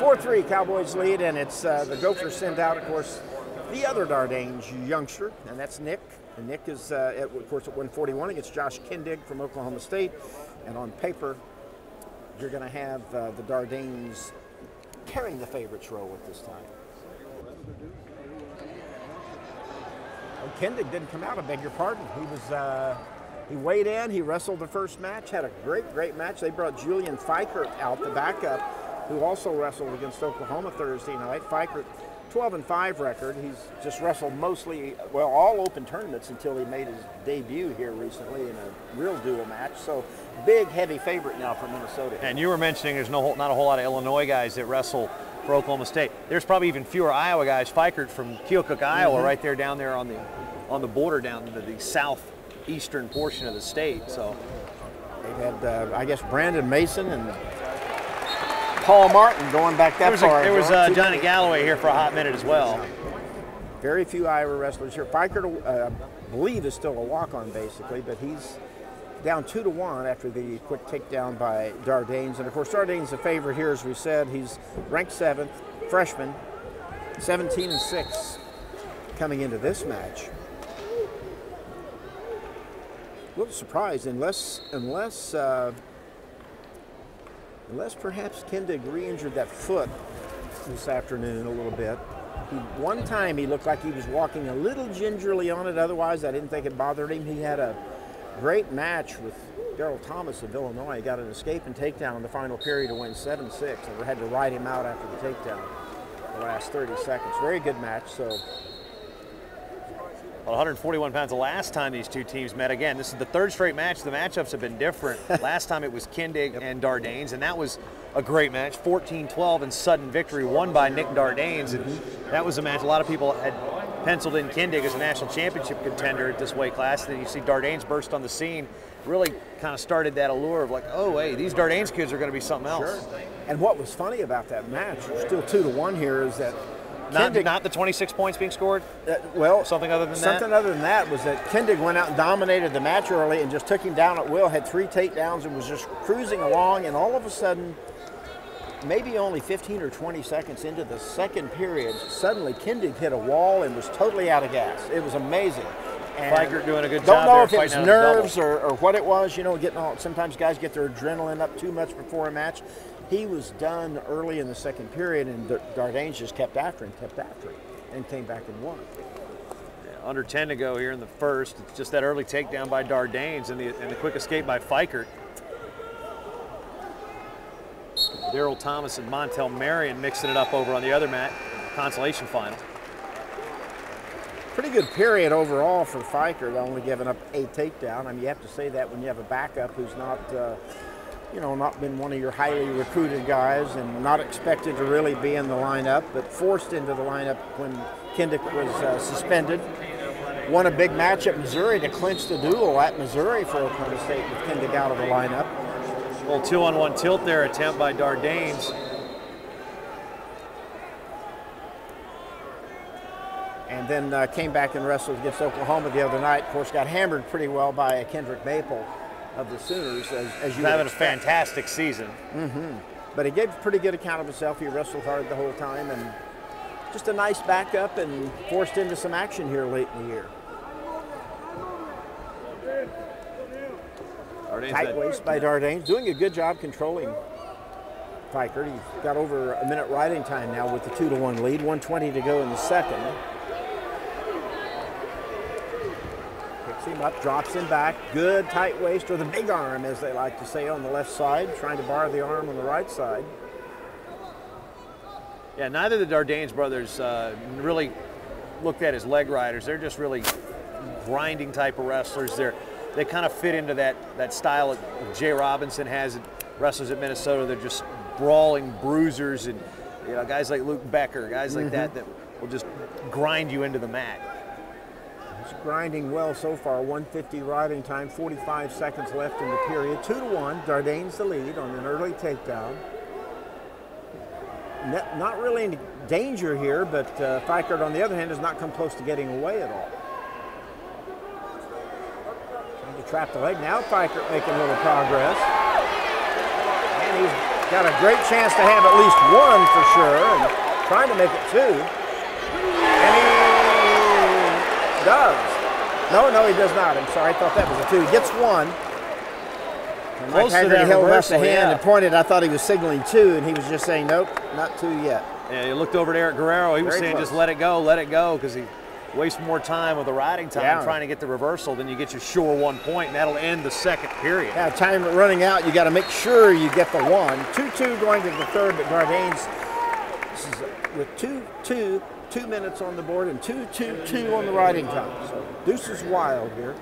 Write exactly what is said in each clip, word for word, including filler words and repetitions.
four three Cowboys lead, and it's uh, the Gophers send out, of course, the other Dardanes youngster, and that's Nick. And Nick is, uh, at, of course, at one forty-one against Josh Kindig from Oklahoma State. And on paper, you're going to have uh, the Dardanes carrying the favorites role at this time. Oh, Kindig didn't come out, I beg your pardon. He was, uh, he weighed in, he wrestled the first match, had a great, great match. They brought Julian Feikert out, the backup, who also wrestled against Oklahoma Thursday night. Feikert, twelve and five record. He's just wrestled mostly, well, all open tournaments until he made his debut here recently in a real dual match. So big, heavy favorite now for Minnesota. And you were mentioning there's no, not a whole lot of Illinois guys that wrestle for Oklahoma State. There's probably even fewer Iowa guys. Feikert from Keokuk, Iowa, mm-hmm. right there down there on the on the border down to the southeastern portion of the state. So they've had, uh, I guess, Brandon Mason and Paul Martin going back that far. There was, a, there was uh, Johnny Galloway here for a hot minute as well. Very few Iowa wrestlers here. Feikert, uh, I believe, is still a walk-on basically, but he's down two to one after the quick takedown by Dardanes. And of course, Dardanes the favorite here, as we said. He's ranked seventh, freshman, seventeen and six coming into this match. A little surprised, unless, unless, uh, Unless perhaps Kindig re-injured that foot this afternoon a little bit. He, one time he looked like he was walking a little gingerly on it. Otherwise, I didn't think it bothered him. He had a great match with Daryl Thomas of Illinois. He got an escape and takedown in the final period to win seven six. And we had to ride him out after the takedown the last thirty seconds. Very good match. So, well, one forty-one pounds the last time these two teams met. Again, this is the third straight match. The matchups have been different. Last time it was Kindig yep. and Dardanes, and that was a great match. fourteen twelve and sudden victory won by Nick Dardanes. And that was a match a lot of people had penciled in Kindig as a national championship contender at this weight class. Then you see Dardanes burst on the scene. Really kind of started that allure of like, oh, hey, these Dardanes kids are going to be something else. Sure. And what was funny about that match, still two to one here, is that Not, Kindig, not the twenty-six points being scored? Uh, well, something other than something that? Something other than that was that Kindig went out and dominated the match early and just took him down at will, had three takedowns and was just cruising along, and all of a sudden, maybe only fifteen or twenty seconds into the second period, suddenly Kindig hit a wall and was totally out of gas. It was amazing. And Feikert doing a good job there. Don't know if it was nerves or, or what it was, you know, getting all, sometimes guys get their adrenaline up too much before a match. He was done early in the second period, and Dardanes just kept after him, kept after him, and came back and won. Yeah, under ten to go here in the first. It's just that early takedown by Dardanes and the, and the quick escape by Feikert. Daryl Thomas and Montel Marion mixing it up over on the other mat, consolation final. Pretty good period overall for Feikert, only giving up a takedown. I mean, you have to say that when you have a backup who's not uh, you know, not been one of your highly recruited guys and not expected to really be in the lineup, but forced into the lineup when Kindig was uh, suspended. Won a big match at Missouri to clinch the duel at Missouri for Oklahoma State with Kindig out of the lineup. Well, two-on-one tilt there, attempt by Dardanes. And then uh, came back and wrestled against Oklahoma the other night. Of course, got hammered pretty well by Kendrick Maple of the Sooners, as, as you having a fantastic season. Mm-hmm. But he gave a pretty good account of himself. He wrestled hard the whole time and just a nice backup and forced into some action here late in the year. Dardanes Tight waist by Dardanes, doing a good job controlling Feikert. He's got over a minute riding time now with the two to one lead, one twenty to go in the second. Him up, drops him back. Good tight waist, or the big arm, as they like to say, on the left side, trying to bar the arm on the right side. Yeah, neither the Dardanes brothers uh, really looked at as leg riders. They're just really grinding type of wrestlers. They're, they kind of fit into that, that style that Jay Robinson has, wrestlers at Minnesota. They're just brawling bruisers, and you know, guys like Luke Becker, guys like mm-hmm. that, that will just grind you into the mat. Grinding well so far. one fifty riding time, forty-five seconds left in the period. two to one, Dardanes the lead on an early takedown. Not really in danger here, but uh, Feikert, on the other hand, has not come close to getting away at all. Trying to trap the leg. Now Feikert making a little progress. And he's Got a great chance to have at least one for sure, and trying to make it two. And he does. No, no, he does not. I'm sorry, I thought that was a two. He gets one. And Mike Haggerty held up the hand yeah. and pointed. I thought he was signaling two, and he was just saying, nope, not two yet. Yeah, you looked over to Eric Guerrero. He was Very saying, close. just let it go, let it go, because he wastes more time with the riding time yeah. trying to get the reversal than you get your sure one point, and that'll end the second period. Yeah, time running out, you got to make sure you get the one. two two going to the third, but Dardanes, this is with two two, two minutes on the board, and two two two on the riding time. So deuces wild here.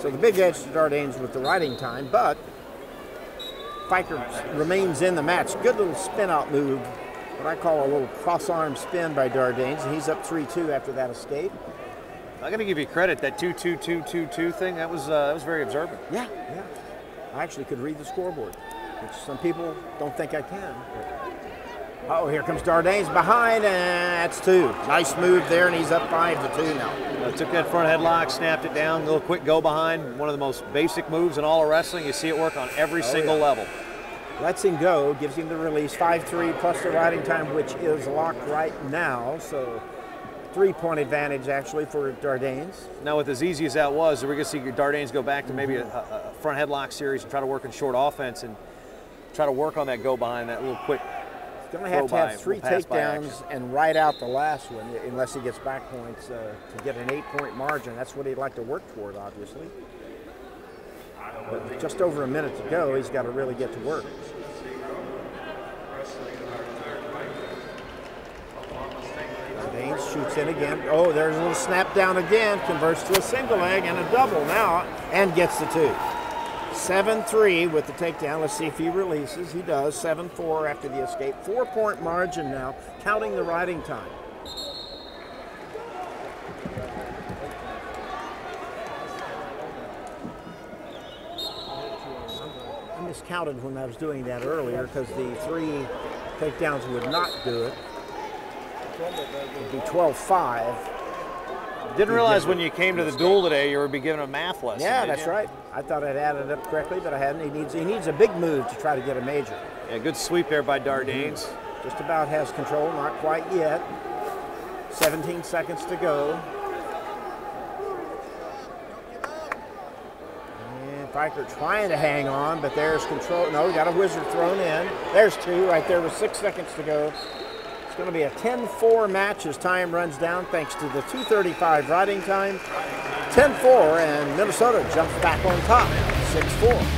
So the big edge to Dardanes with the riding time, but Feikert remains in the match. Good little spin out move. What I call a little cross-arm spin by Dardanes, and he's up three two after that escape. I'm going to give you credit, that two two two two two thing, that was, uh, that was very observant. Yeah, yeah. I actually could read the scoreboard, which some people don't think I can. Uh oh, here comes Dardanes behind, and that's two. Nice move there, and he's up five to two now. Uh, took that front headlock, snapped it down, a little quick go behind. One of the most basic moves in all of wrestling. You see it work on every oh, single yeah. level. Lets him go, gives him the release, five three plus the riding time, which is locked right now. So three-point advantage, actually, for Dardanes. Now, with as easy as that was, we're going to see Dardanes go back to maybe a, a front headlock series and try to work in short offense and try to work on that go behind, that little quick. He's going to have to have three takedowns and ride out the last one, unless he gets back points uh, to get an eight-point margin. That's what he'd like to work toward, obviously. But just over a minute to go, he's got to really get to work. Dardanes shoots in again. Oh, there's a little snap down again. Converts to a single leg and a double now, and gets the two. seven three with the takedown. Let's see if he releases. He does. seven four after the escape. Four-point margin now, counting the riding time. Counted when I was doing that earlier, because the three takedowns would not do it. It'd be twelve five. Didn't realize when you came to the duel today you would be given a math lesson. Yeah, that's you? right. I thought I'd added up correctly, but I hadn't. He needs he needs a big move to try to get a major. Yeah, good sweep there by Dardanes. Mm-hmm. Just about has control, not quite yet. seventeen seconds to go. Feikert trying to hang on, but there's control. No, we got a wizard thrown in. There's two right there with six seconds to go. It's going to be a ten four match as time runs down, thanks to the two thirty-five riding time. ten four, and Minnesota jumps back on top, six four.